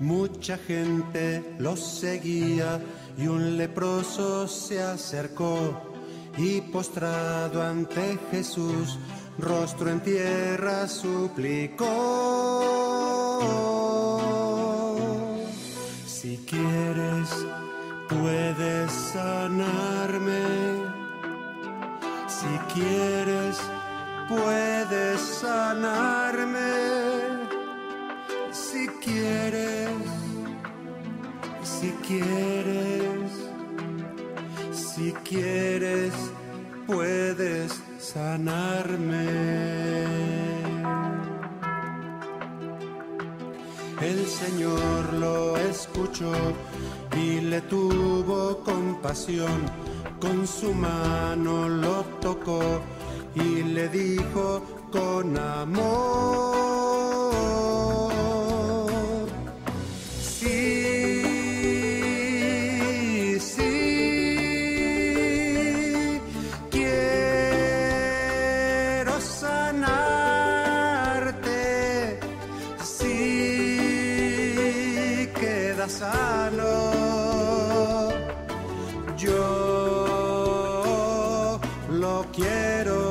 Mucha gente los seguía y un leproso se acercó y postrado ante Jesús, rostro en tierra suplicó: si quieres, puedes sanarme. Si quieres, puedes sanarme. Si quieres, si quieres, puedes sanarme. El Señor lo escuchó y le tuvo compasión, con su mano lo tocó y le dijo con amor: sí, sí, quiero sanarte, sí, queda sano, yo lo quiero.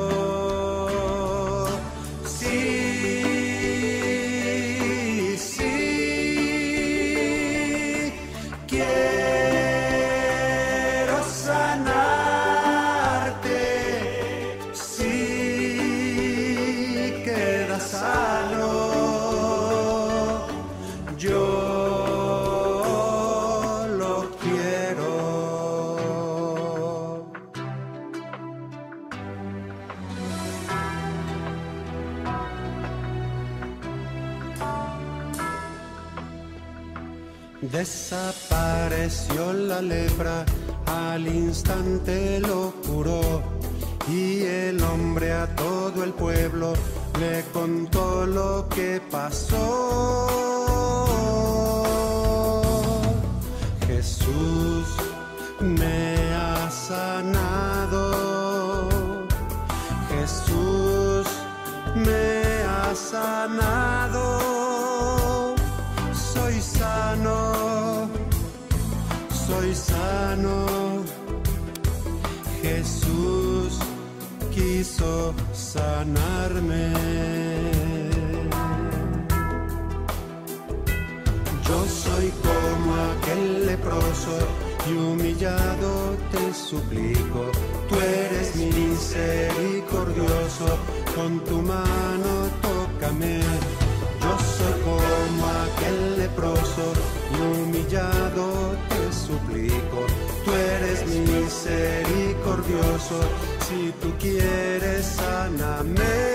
Desapareció la lepra, al instante lo curó, y el hombre a todo el pueblo le contó lo que pasó. Jesús me ha sanado, Jesús me ha sanado, soy sano, soy sano. Jesús quiso sanarme. Yo soy como aquel leproso y humillado te suplico, tú eres misericordioso, con tu mano tócame. Yo soy como aquel leproso y humillado te suplico, tú eres misericordioso, si tú quieres, sáname.